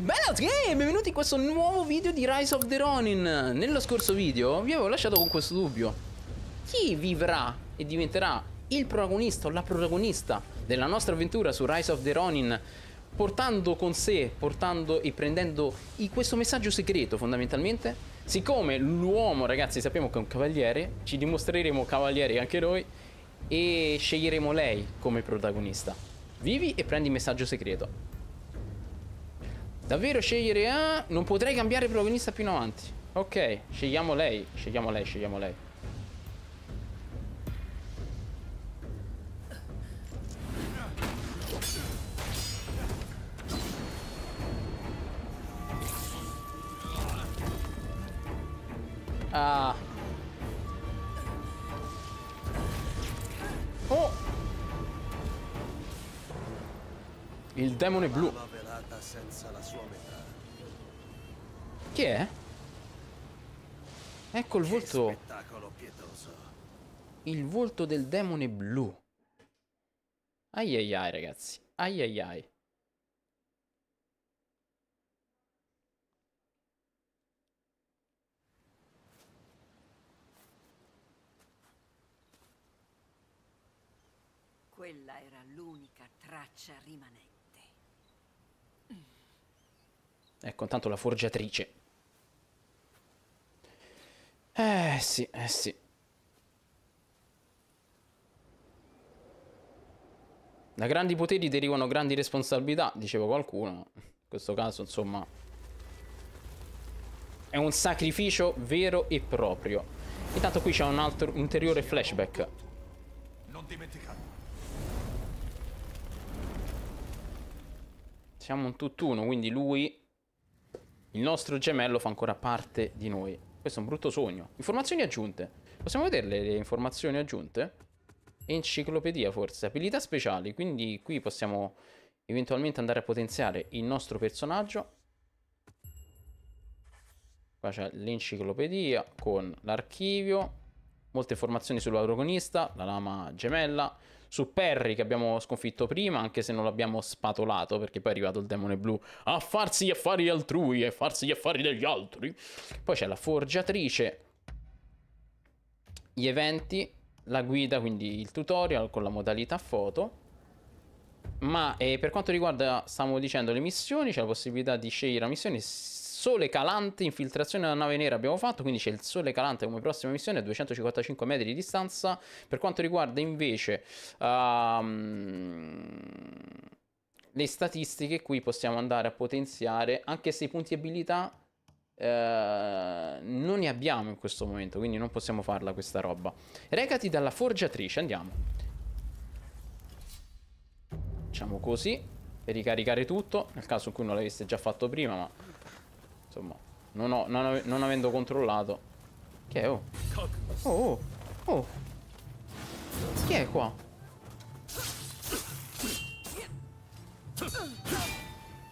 Bella, benvenuti in questo nuovo video di Rise of the Ronin. Nello scorso video vi avevo lasciato con questo dubbio: chi vivrà e diventerà il protagonista o la protagonista della nostra avventura su Rise of the Ronin, portando con sé, questo messaggio segreto fondamentalmente? Siccome l'uomo, ragazzi, sappiamo che è un cavaliere, ci dimostreremo cavalieri anche noi e sceglieremo lei come protagonista. Vivi e prendi il messaggio segreto. Davvero scegliere A? Non potrei cambiare protagonista più in avanti. Ok, scegliamo lei. Scegliamo lei. Ah. Oh! Il demone blu. Senza la sua metà. Chi è? Ecco il volto. Spettacolo pietoso. Il volto del demone blu. Ai ai ai, ragazzi. Ai ai ai. Quella era l'unica traccia rimanente. Ecco, intanto la forgiatrice. Eh sì. Da grandi poteri derivano grandi responsabilità, diceva qualcuno. In questo caso, insomma, è un sacrificio vero e proprio. Intanto qui c'è un altro ulteriore flashback. Non dimenticate. Siamo un tutt'uno, quindi lui, il nostro gemello, fa ancora parte di noi. Questo è un brutto sogno. Informazioni aggiunte. Possiamo vederle le informazioni aggiunte? Enciclopedia forse. Abilità speciali. Quindi qui possiamo eventualmente andare a potenziare il nostro personaggio. Qua c'è l'enciclopedia con l'archivio. Molte informazioni sulla protagonista, la lama gemella. Su Perry, che abbiamo sconfitto prima, anche se non l'abbiamo spatolato, perché poi è arrivato il demone blu a farsi gli affari altrui e farsi gli affari degli altri. Poi c'è la forgiatrice, gli eventi, la guida, quindi il tutorial con la modalità foto. Ma per quanto riguarda, stavamo dicendo, le missioni, c'è la possibilità di scegliere la missione. Sole calante, infiltrazione della nave nera abbiamo fatto, quindi c'è il sole calante come prossima missione a 255 metri di distanza. Per quanto riguarda invece le statistiche, qui possiamo andare a potenziare, anche se i punti abilità non ne abbiamo in questo momento, quindi non possiamo farla questa roba. Recati dalla forgiatrice, andiamo. Facciamo così, per ricaricare tutto, nel caso in cui non l'aveste già fatto prima, ma... insomma, non avendo controllato. Che è? Oh. Oh, oh, oh. Chi è qua?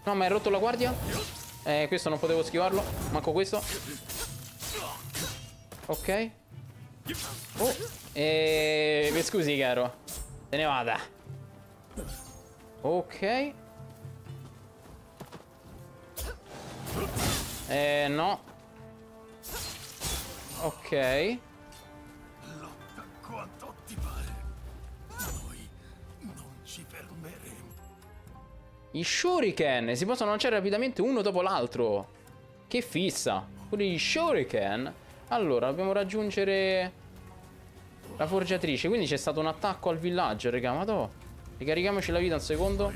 No, ma hai rotto la guardia? Questo non potevo schivarlo. Manco questo. Ok. Oh. Mi scusi, caro. Se ne vada. Ok. No. Ok. Lotta quanto ti pare. Noi non ci fermeremo. I shuriken si possono lanciare rapidamente uno dopo l'altro. Che fissa. Pure gli shuriken. Allora, dobbiamo raggiungere la forgiatrice. Quindi c'è stato un attacco al villaggio, raga. Ma no. Ricarichiamoci la vita un secondo.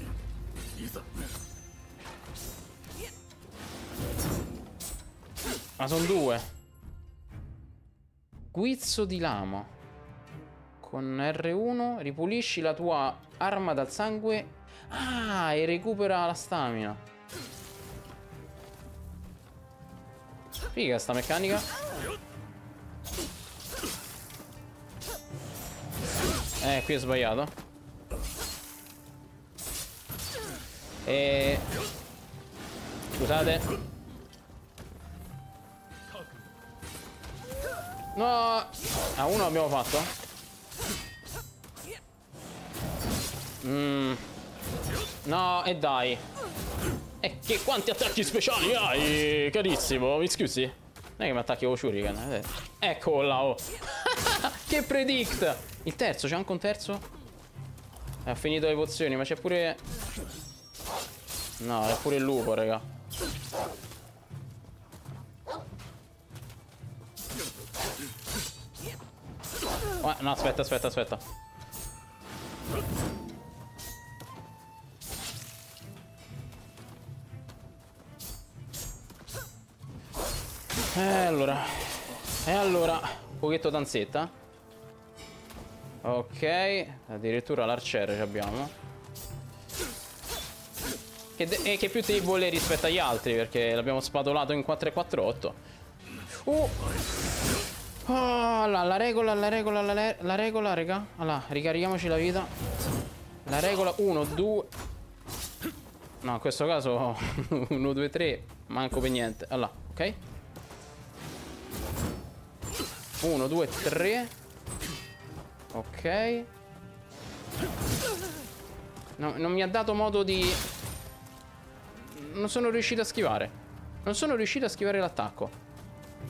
Ma sono due. Guizzo di lama. Con R1 ripulisci la tua arma dal sangue. Ah, e recupera la stamina. Figa sta meccanica. Qui ho sbagliato. Scusate. No, a uno abbiamo fatto. No, e dai. E che quanti attacchi speciali hai, carissimo? Mi scusi? Non è che mi attacchi con Shuriken. Eccola, oh. Che predict! Il terzo, c'è anche un terzo? Ha finito le pozioni, ma c'è pure... No, è pure il lupo, raga. Oh, no, aspetta, aspetta, aspetta. E allora, un pochetto danzetta. Ok, addirittura l'arciere ci abbiamo. Che più debole rispetto agli altri, perché l'abbiamo spadolato in 4-4-8. Allora, la regola, raga. Allora, ricarichiamoci la vita. La regola 1, 2. No, in questo caso 1, 2, 3. Manco per niente. Allora, ok. 1, 2, 3. Ok. No, non mi ha dato modo di... Non sono riuscito a schivare. Non sono riuscito a schivare l'attacco.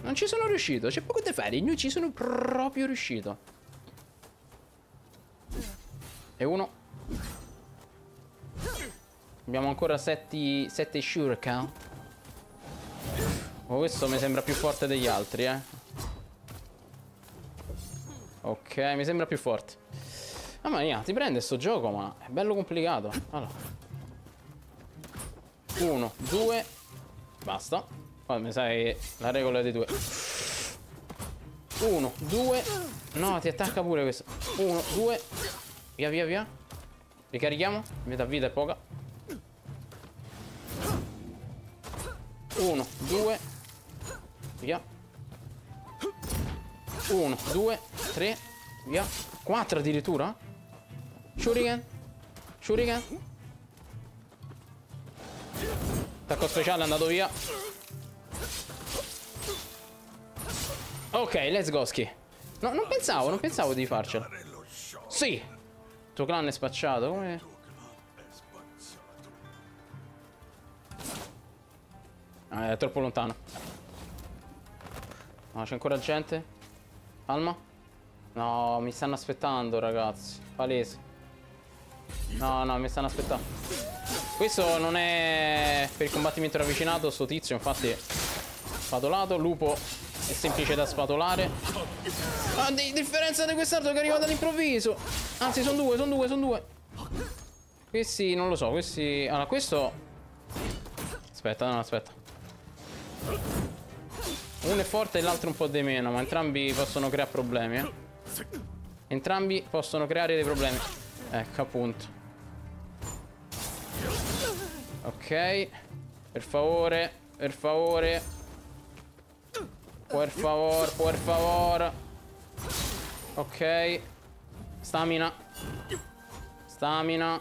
Non ci sono riuscito. C'è poco da fare. Non ci sono proprio riuscito. E uno. Abbiamo ancora 7 shuriken. Oh, questo mi sembra più forte degli altri, eh. Ok, mi sembra più forte. Mamma mia, ti prende sto gioco, ma è bello complicato. Allora, 1, 2. Basta. Poi mi sai la regola dei 2. 1, 2. No, ti attacca pure questo. 1, 2. Via, via, via. Ricarichiamo. Metà vita è poca. 1, 2. Via. 1, 2, 3. Via. 4 addirittura. Shuriken. Shuriken. Attacco speciale è andato via. Ok, let's go, Ski. No, non pensavo di farcela. Sì. Tuo clan è spacciato. Come... è troppo lontano. No, c'è ancora gente. Calma. No, mi stanno aspettando, ragazzi. Palese. No, mi stanno aspettando. Questo non è per il combattimento ravvicinato, sto tizio, infatti. Spatolato, lupo è semplice da spatolare. A differenza di quest'altro che arriva dall'improvviso. Anzi, sono due. Questi non lo so, questi... Allora, questo... Aspetta. Uno è forte e l'altro un po' di meno, ma entrambi possono creare problemi, eh. Entrambi possono creare dei problemi. Ecco, appunto. Ok. Per favore. Per favore. Ok. Stamina. Aia.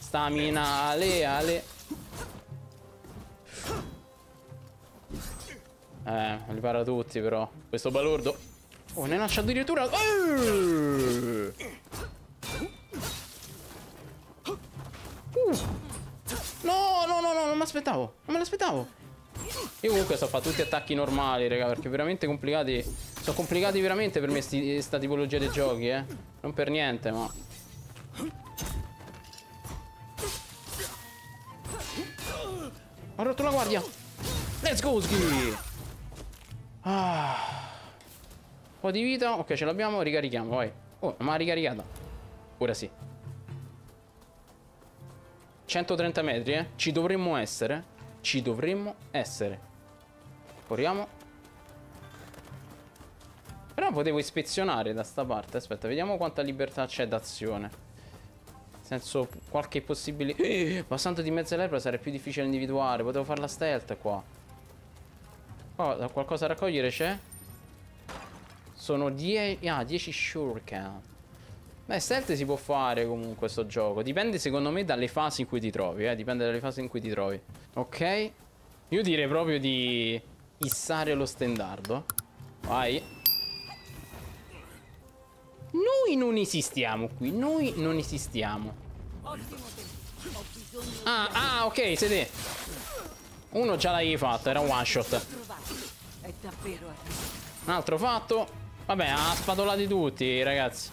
Stamina, ale. Li para tutti però. Questo balordo. Oh, ne nasce addirittura. No, non mi aspettavo. Non me l'aspettavo. Io comunque so fare tutti attacchi normali, raga, perché veramente complicati. Sono complicati veramente per me sta tipologia dei giochi, eh. Non per niente, ma... Ho rotto la guardia. Let's go, Ski. Un po' di vita. Ok, ce l'abbiamo. Ricarichiamo, vai. Oh, ma ricaricata. Ora sì. 130 metri, eh. Ci dovremmo essere. Corriamo. Però potevo ispezionare da sta parte. Aspetta, vediamo quanta libertà c'è d'azione. Nel senso, qualche possibile... Passando di mezza lepre sarebbe più difficile individuare. Potevo fare la stealth qua. Oh, qualcosa da raccogliere c'è? Sono 10 shuriken. Beh, stealth si può fare comunque sto gioco. Dipende secondo me dalle fasi in cui ti trovi, eh. Dipende dalle fasi in cui ti trovi. Ok. Io direi proprio di issare lo stendardo. Vai. No, Noi non esistiamo qui. Noi non esistiamo. Ah, ok, siete. Uno già l'avevi fatto, era un one shot. Un altro fatto. Vabbè, ha spadolati tutti, ragazzi.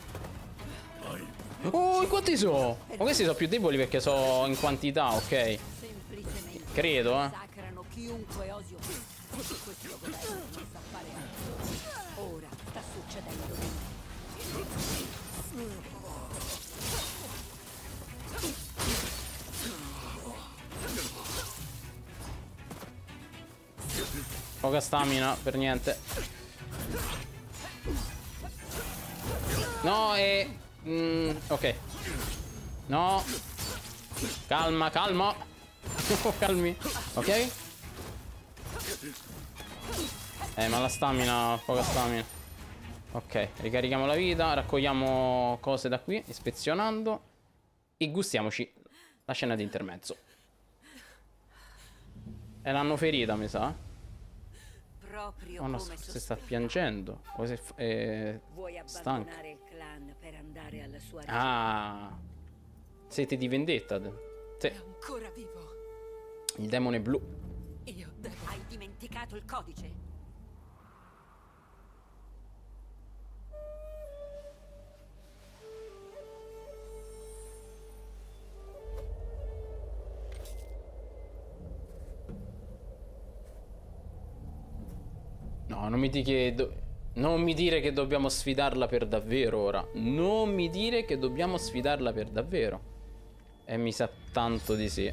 Oh, quanti sono? Ma questi sono più deboli perché sono in quantità, ok. Credo, eh. Poca stamina, per niente. No, e... ok. No. Calma, calma. Calmi. Ok. Ma la stamina, poca stamina. Ok, ricarichiamo la vita, raccogliamo cose da qui, ispezionando. E gustiamoci la scena di intermezzo. E l'hanno ferita, mi sa. Oh no, si sta piangendo. O se è stanca. Ah. Sete di vendetta. Sì. Il demone blu. Io hai dimenticato il codice. No, non mi dici che non mi dire che dobbiamo sfidarla per davvero ora. Non mi dire che dobbiamo sfidarla per davvero. E mi sa tanto di sì.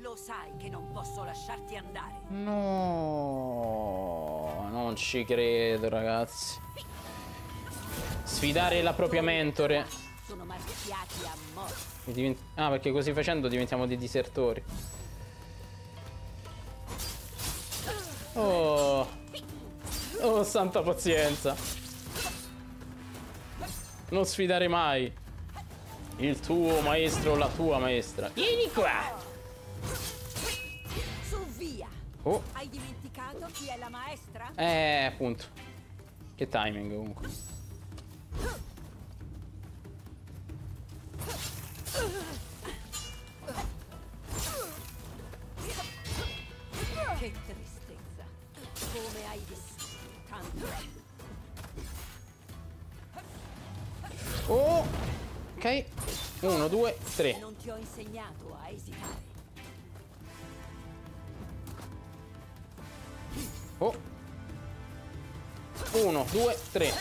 Lo sai che non posso lasciarti andare. No, non ci credo, ragazzi. Sfidare la propria mentore. Sono marchiati a morte. Ah, perché così facendo diventiamo dei disertori. Oh, oh, santa pazienza. Non sfidare mai il tuo maestro o la tua maestra. Vieni qua. Su via. Oh. Hai dimenticato chi è la maestra? Appunto. Che timing comunque. Che triste. Come hai visto? Tanto. Oh, ok. 1, 2, 3. Non ti ho insegnato a esitare. Oh. 1, 2, 3.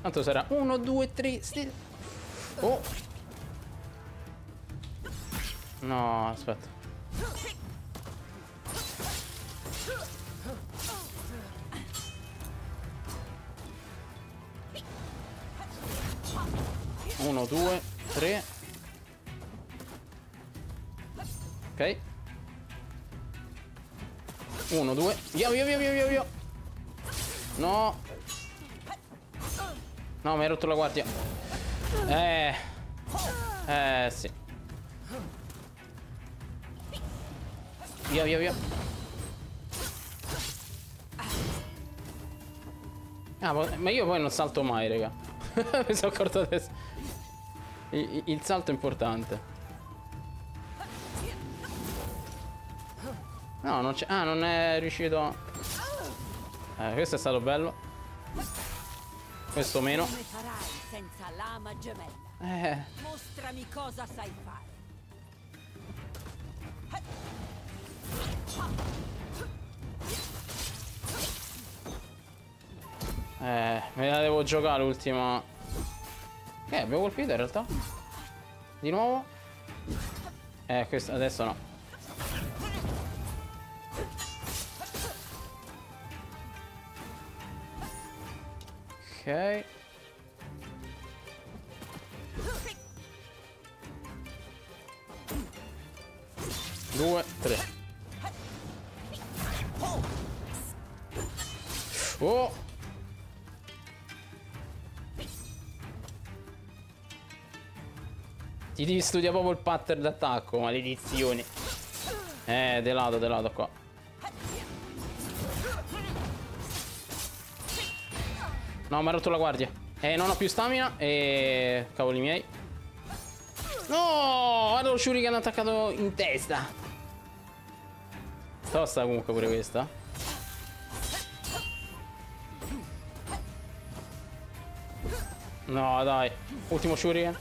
Tanto sarà 1, 2, 3. Oh. No, aspetta. Uno, due, tre. Ok. 1, 2. Via, via, via, via, via. No. No, mi hai rotto la guardia. Sì. Via, via, via. Ah, ma io poi non salto mai, raga. Mi sono accorto adesso. Il salto è importante. No, non c'è. Ah, non è riuscito. Questo è stato bello. Questo meno. Mostrami cosa sai fare. Me la devo giocare l'ultima. Abbiamo colpito in realtà. Di nuovo. Questo adesso no. Ok. Due, tre. Oh. Ti devi studiare proprio il pattern d'attacco, maledizione. De lato qua. No, mi ha rotto la guardia. Non ho più stamina. E... cavoli miei. No, guarda lo shuriken attaccato in testa. Tosta comunque pure questa. No, dai. Ultimo shuriken.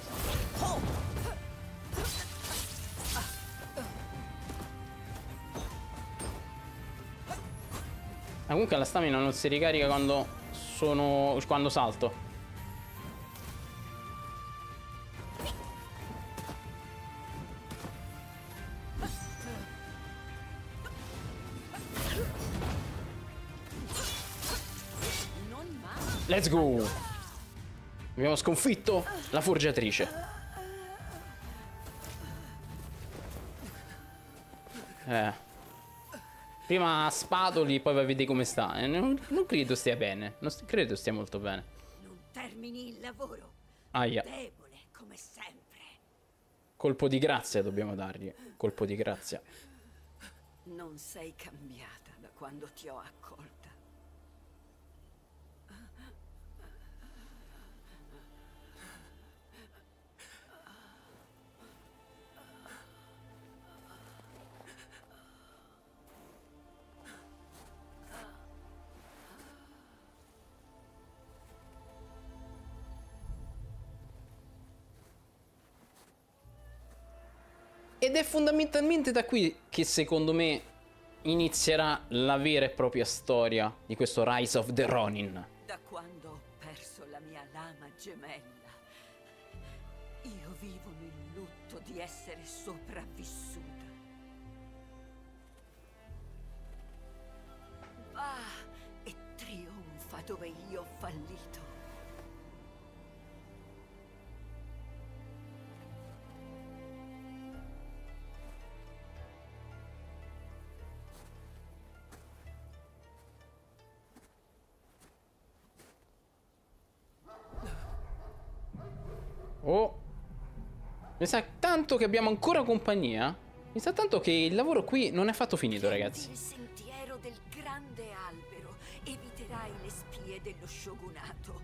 Ma comunque la stamina non si ricarica quando... sono... quando salto. Let's go! Abbiamo sconfitto la forgiatrice. Prima spadoli, poi vedi come sta. Non credo stia bene. Non credo stia molto bene. Non termini il lavoro. Aia. Debole, come sempre. Colpo di grazia dobbiamo dargli. Colpo di grazia. Non sei cambiata da quando ti ho accolta. Ed è fondamentalmente da qui che secondo me inizierà la vera e propria storia di questo Rise of the Ronin. Da quando ho perso la mia lama gemella, io vivo nel lutto di essere sopravvissuta. Va e trionfa dove io ho fallito. Oh, mi sa tanto che abbiamo ancora compagnia. Mi sa tanto che il lavoro qui non è affatto finito, ragazzi. Il sentiero del grande albero, eviterai le spie dello shogunato.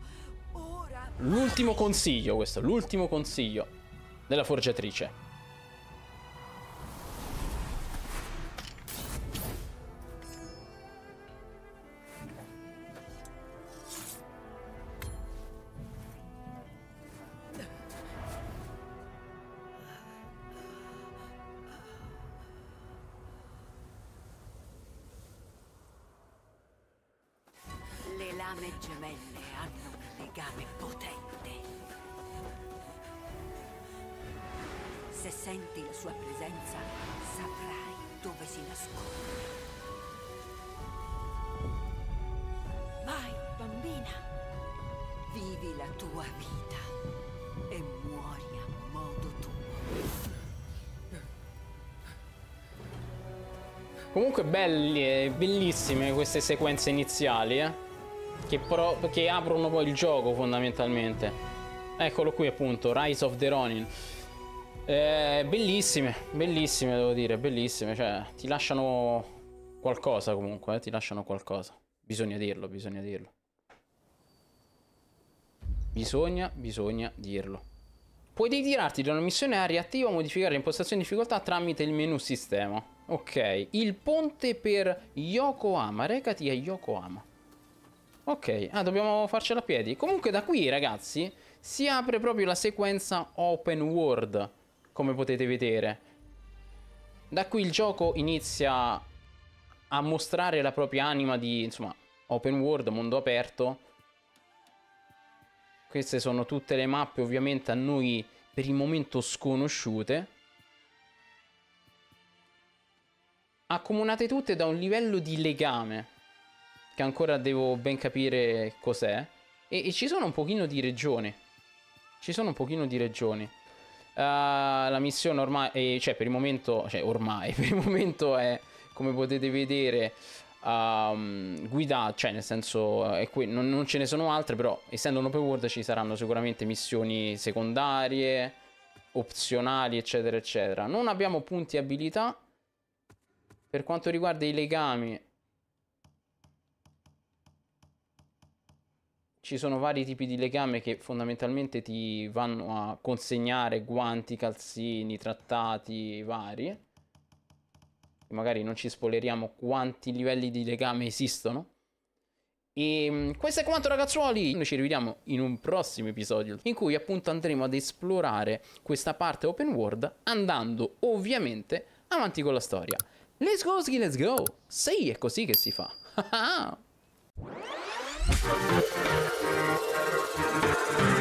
Ora... l'ultimo consiglio, questo, l'ultimo consiglio della forgiatrice. Le lame gemelle hanno un legame potente. Se senti la sua presenza, saprai dove si nasconde. Vai, bambina! Vivi la tua vita e muori a modo tuo. Comunque bellissime queste sequenze iniziali, che aprono poi il gioco fondamentalmente. Eccolo qui appunto, Rise of the Ronin. Bellissime, bellissime devo dire, bellissime. Cioè, ti lasciano qualcosa comunque, ti lasciano qualcosa. Bisogna dirlo, bisogna dirlo. Bisogna dirlo. Puoi ritirarti da una missione aria attiva o modificare l'impostazione di difficoltà tramite il menu sistema. Ok, il ponte per Yokohama. Recati a Yokohama. Ok, ah, dobbiamo farcela a piedi. Comunque da qui, ragazzi, si apre proprio la sequenza open world, come potete vedere. Da qui il gioco inizia a mostrare la propria anima di, insomma, open world, mondo aperto. Queste sono tutte le mappe, ovviamente, a noi per il momento sconosciute. Accomunate tutte da un livello di legame, che ancora devo ben capire cos'è. E ci sono un pochino di regioni. Ci sono un pochino di regioni. La missione ormai, per il momento è, come potete vedere, guidata. Cioè, nel senso, non ce ne sono altre, però essendo un open world ci saranno sicuramente missioni secondarie, opzionali, eccetera, eccetera. Non abbiamo punti abilità. Per quanto riguarda i legami, ci sono vari tipi di legame che fondamentalmente ti vanno a consegnare guanti, calzini, trattati vari. Magari non ci spoileriamo quanti livelli di legame esistono. E questo è quanto, ragazzuoli. Noi ci rivediamo in un prossimo episodio in cui appunto andremo ad esplorare questa parte open world, andando ovviamente avanti con la storia. Let's go, Ski, let's go. Sì, è così che si fa.